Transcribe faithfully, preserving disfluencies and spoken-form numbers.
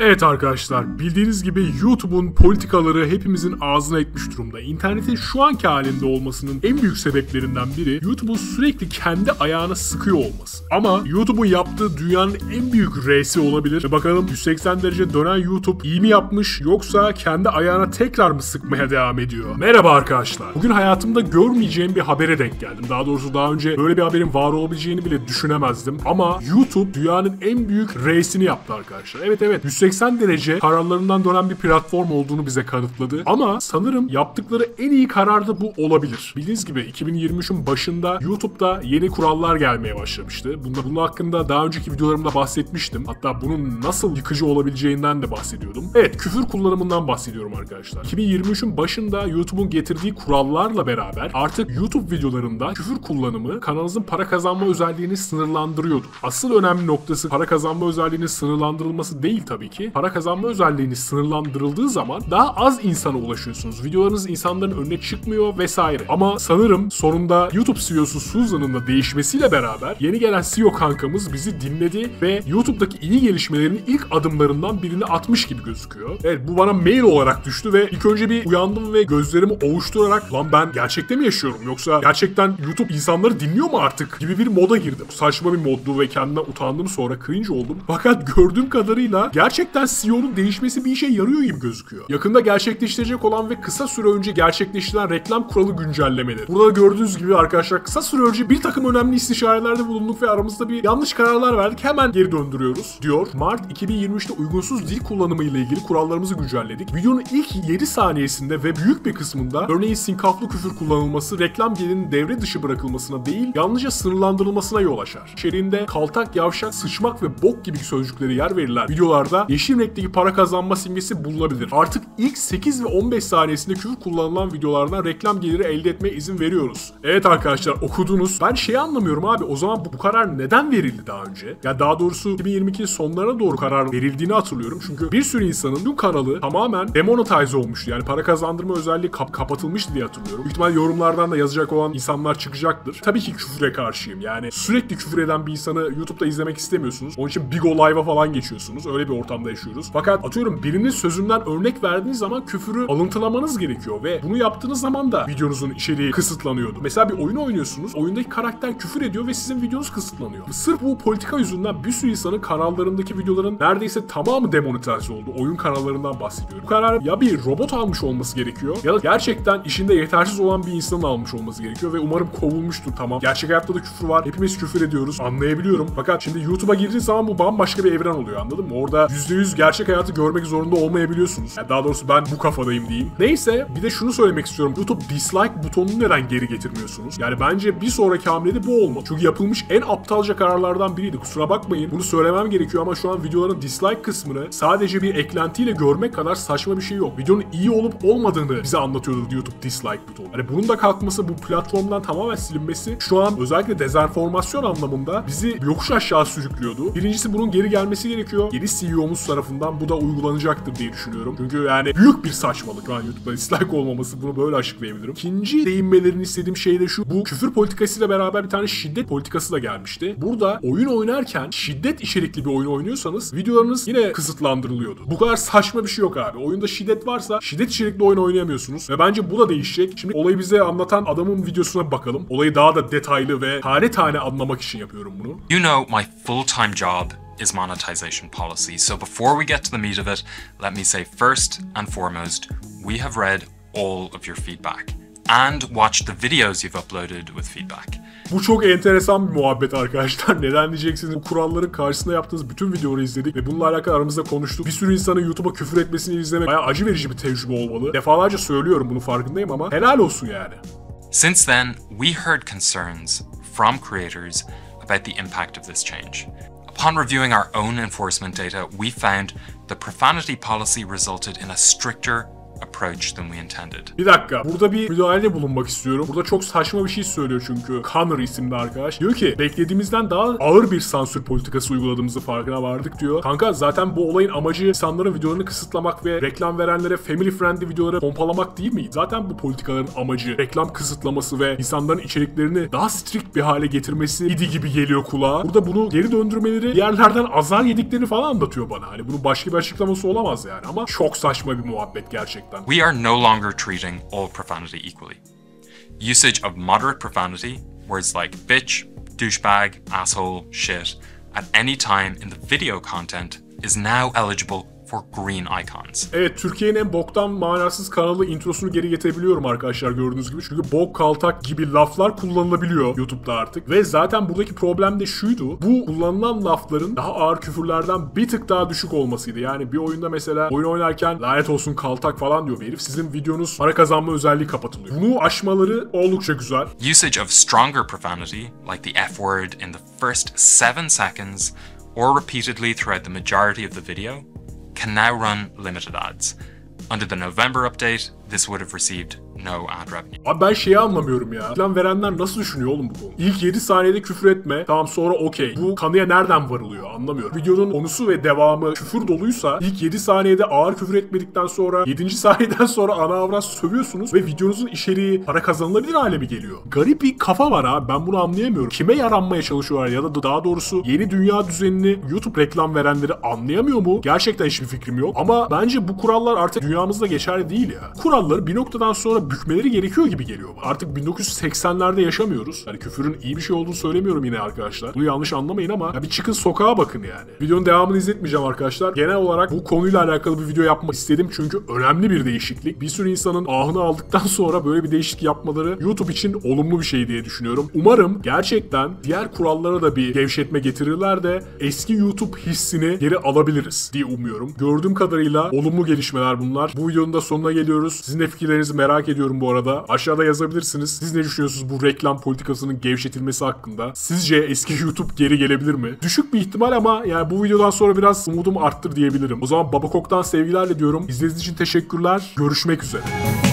Evet arkadaşlar, bildiğiniz gibi YouTube'un politikaları hepimizin ağzına etmiş durumda. İnternetin şu anki halinde olmasının en büyük sebeplerinden biri YouTube'un sürekli kendi ayağına sıkıyor olması. Ama YouTube'un yaptığı dünyanın en büyük reisi olabilir. Ve bakalım yüz seksen derece dönen YouTube iyi mi yapmış, yoksa kendi ayağına tekrar mı sıkmaya devam ediyor? Merhaba arkadaşlar. Bugün hayatımda görmeyeceğim bir habere denk geldim. Daha doğrusu daha önce böyle bir haberin var olabileceğini bile düşünemezdim. Ama YouTube dünyanın en büyük reisini yaptı arkadaşlar. Evet evet, yüz seksen derece kararlarından dönen bir platform olduğunu bize kanıtladı. Ama sanırım yaptıkları en iyi karar da bu olabilir. Bildiğiniz gibi iki bin yirmi üçün başında YouTube'da yeni kurallar gelmeye başlamıştı. Bunda, bunun hakkında daha önceki videolarımda bahsetmiştim. Hatta bunun nasıl yıkıcı olabileceğinden de bahsediyordum. Evet, küfür kullanımından bahsediyorum arkadaşlar. iki bin yirmi üçün başında YouTube'un getirdiği kurallarla beraber artık YouTube videolarında küfür kullanımı kanalınızın para kazanma özelliğini sınırlandırıyordu. Asıl önemli noktası para kazanma özelliğinin sınırlandırılması değil tabii ki. Para kazanma özelliğiniz sınırlandırıldığı zaman daha az insana ulaşıyorsunuz. Videolarınız insanların önüne çıkmıyor vesaire. Ama sanırım sonunda YouTube C E O'su Susan'ın da değişmesiyle beraber yeni gelen C E O kankamız bizi dinledi ve YouTube'daki iyi gelişmelerin ilk adımlarından birini atmış gibi gözüküyor. Evet, bu bana mail olarak düştü ve ilk önce bir uyandım ve gözlerimi ovuşturarak "Lan ben gerçekte mi yaşıyorum? Yoksa gerçekten YouTube insanları dinliyor mu artık?" gibi bir moda girdim. Saçma bir moddu ve kendimden utandım, sonra cringe oldum. Fakat gördüğüm kadarıyla gerçekten C E O'nun değişmesi bir işe yarıyor gibi gözüküyor. Yakında gerçekleştirecek olan ve kısa süre önce gerçekleştirilen reklam kuralı güncellemeleri. Burada gördüğünüz gibi arkadaşlar, kısa süre önce bir takım önemli istişarelerde bulunduk ve aramızda bir yanlış kararlar verdik, hemen geri döndürüyoruz diyor. Mart iki bin yirmi üçte uygunsuz dil kullanımı ile ilgili kurallarımızı güncelledik. Videonun ilk yedi saniyesinde ve büyük bir kısmında örneğin sinkaflı küfür kullanılması reklam gelinin devre dışı bırakılmasına değil, yalnızca sınırlandırılmasına yol açar. İçeriğinde kaltak, yavşak, sıçmak ve bok gibi sözcükleri yer verilen videolarda yeşil renkteki para kazanma simgesi bulunabilir. Artık ilk sekiz ve on beş saniyesinde küfür kullanılan videolardan reklam geliri elde etmeye izin veriyoruz. Evet arkadaşlar, okudunuz. Ben şeyi anlamıyorum abi, o zaman bu, bu karar neden verildi daha önce? Ya daha doğrusu iki bin yirmi iki sonlarına doğru karar verildiğini hatırlıyorum. Çünkü bir sürü insanın bu kanalı tamamen demonetize olmuştu. Yani para kazandırma özelliği kap kapatılmıştı diye hatırlıyorum. Büyük ihtimal yorumlardan da yazacak olan insanlar çıkacaktır. Tabii ki küfüre karşıyım. Yani sürekli küfür eden bir insanı YouTube'da izlemek istemiyorsunuz. Onun için Big O Live'a falan geçiyorsunuz. Öyle bir ortamda yaşıyoruz. Fakat atıyorum birinin sözünden örnek verdiğiniz zaman küfürü alıntılamanız gerekiyor ve bunu yaptığınız zaman da videonuzun içeriği kısıtlanıyordu. Mesela bir oyun oynuyorsunuz, oyundaki karakter küfür ediyor ve sizin videonuz kısıtlanıyor. Sırf bu politika yüzünden bir sürü insanın kanallarındaki videoların neredeyse tamamı demonetize oldu. Oyun kanallarından bahsediyorum. Bu karar ya bir robot almış olması gerekiyor ya da gerçekten işinde yetersiz olan bir insanın almış olması gerekiyor ve umarım kovulmuştur. Tamam, gerçek hayatta da küfür var. Hepimiz küfür ediyoruz. Anlayabiliyorum. Fakat şimdi YouTube'a girdiğiniz zaman bu bambaşka bir evren oluyor, anladın mı? Orada yüzde yüz gerçek hayatı görmek zorunda olmayabiliyorsunuz. Yani daha doğrusu ben bu kafadayım diyeyim. Neyse, bir de şunu söylemek istiyorum. YouTube dislike butonunu neden geri getirmiyorsunuz? Yani bence bir sonraki hamlede bu olmalı. Çünkü yapılmış en aptalca kararlardan biriydi. Kusura bakmayın. Bunu söylemem gerekiyor ama şu an videoların dislike kısmını sadece bir eklentiyle görmek kadar saçma bir şey yok. Videonun iyi olup olmadığını bize anlatıyordu YouTube dislike butonu. Yani bunun da kalkması, bu platformdan tamamen silinmesi şu an özellikle dezenformasyon anlamında bizi yokuş aşağı sürüklüyordu. Birincisi, bunun geri gelmesi gerekiyor. Geri C E O'muz tarafından bu da uygulanacaktır diye düşünüyorum. Çünkü yani büyük bir saçmalık şu an YouTube'da dislike olmaması, bunu böyle açıklayabilirim. İkinci değinmelerini istediğim şey de şu: bu küfür politikasıyla beraber bir tane şiddet politikası da gelmişti. Burada oyun oynarken şiddet içerikli bir oyun oynuyorsanız videolarınız yine kısıtlandırılıyordu. Bu kadar saçma bir şey yok abi. Oyunda şiddet varsa şiddet içerikli oyun oynayamıyorsunuz ve bence bu da değişecek. Şimdi olayı bize anlatan adamın videosuna bakalım. Olayı daha da detaylı ve tane tane anlamak için yapıyorum bunu. You know, my full-time job is monetization policy. So before we get to the meat of it, let me say first and foremost, we have read all of your feedback and watched the videos you've uploaded with feedback. Bu çok enteresan bir muhabbet arkadaşlar. Neden diyeceksiniz? Bu kuralların karşısında yaptığınız bütün videoları izledik ve bununla alakalı aramızda konuştuk. Bir sürü insanın YouTube'a küfür etmesini izlemek bayağı acı verici bir tecrübe olmalı. Defalarca söylüyorum, bunu farkındayım ama helal olsun yani. Since then, we heard concerns from creators about the impact of this change. Upon reviewing our own enforcement data, we found the profanity policy resulted in a stricter approach approach than we intended. Bir dakika. Burada bir müdahalede bulunmak istiyorum. Burada çok saçma bir şey söylüyor çünkü Connor isimli arkadaş. Diyor ki beklediğimizden daha ağır bir sansür politikası uyguladığımızı farkına vardık diyor. Kanka zaten bu olayın amacı insanların videolarını kısıtlamak ve reklam verenlere family friendly videoları pompalamak değil mi? Zaten bu politikaların amacı reklam kısıtlaması ve insanların içeriklerini daha strict bir hale getirmesi idi gibi geliyor kulağa. Burada bunu geri döndürmeleri, yerlerden azar yediklerini falan anlatıyor bana. Hani bunun başka bir açıklaması olamaz yani ama çok saçma bir muhabbet gerçekten. We are no longer treating all profanity equally. Usage of moderate profanity, words like bitch, douchebag, asshole, shit, at any time in the video content is now eligible for green icons. Evet, Türkiye'nin en boktan manasız kanalı introsunu geri getirebiliyorum arkadaşlar gördüğünüz gibi. Çünkü bok, kaltak gibi laflar kullanılabiliyor YouTube'da artık. Ve zaten buradaki problem de şuydu. Bu kullanılan lafların daha ağır küfürlerden bir tık daha düşük olmasıydı. Yani bir oyunda mesela oyun oynarken lanet olsun kaltak falan diyor bir herif. Sizin videonuz para kazanma özelliği kapatılıyor. Bunu aşmaları oldukça güzel. Usage of stronger profanity, like the F word in the first seven seconds or repeatedly throughout the majority of the video, can now run limited ads. Under the November update, this would have received no ad revenue. Abi ben şeyi anlamıyorum ya. Reklam verenler nasıl düşünüyor oğlum bu konu? İlk yedi saniyede küfür etme. Tamam sonra okey. Bu kanıya nereden varılıyor anlamıyorum. Videonun konusu ve devamı küfür doluysa ilk yedi saniyede ağır küfür etmedikten sonra yedinci saniyeden sonra ana avrat sövüyorsunuz ve videonuzun içeriği para kazanılabilir hale mi geliyor? Garip bir kafa var ha. Ben bunu anlayamıyorum. Kime yaranmaya çalışıyorlar ya da daha doğrusu yeni dünya düzenini YouTube reklam verenleri anlayamıyor mu? Gerçekten hiçbir fikrim yok. Ama bence bu kurallar artık dünyamızda geçerli değil ya. Kuralları bir noktadan sonra bükmeleri gerekiyor gibi geliyor. Artık bin dokuz yüz seksenlerde yaşamıyoruz. Yani küfürün iyi bir şey olduğunu söylemiyorum yine arkadaşlar. Bunu yanlış anlamayın ama ya bir çıkın sokağa bakın yani. Videonun devamını izletmeyeceğim arkadaşlar. Genel olarak bu konuyla alakalı bir video yapmak istedim çünkü önemli bir değişiklik. Bir sürü insanın ahını aldıktan sonra böyle bir değişiklik yapmaları YouTube için olumlu bir şey diye düşünüyorum. Umarım gerçekten diğer kurallara da bir gevşetme getirirler de eski YouTube hissini geri alabiliriz diye umuyorum. Gördüğüm kadarıyla olumlu gelişmeler bunlar. Bu videonun da sonuna geliyoruz. Sizin de fikirlerinizi merak ediyorum. diyorum bu arada. Aşağıda yazabilirsiniz. Siz ne düşünüyorsunuz bu reklam politikasının gevşetilmesi hakkında? Sizce eski YouTube geri gelebilir mi? Düşük bir ihtimal ama yani bu videodan sonra biraz umudum arttır diyebilirim. O zaman Babakok'tan sevgilerle diyorum. İzlediğiniz için teşekkürler. Görüşmek üzere.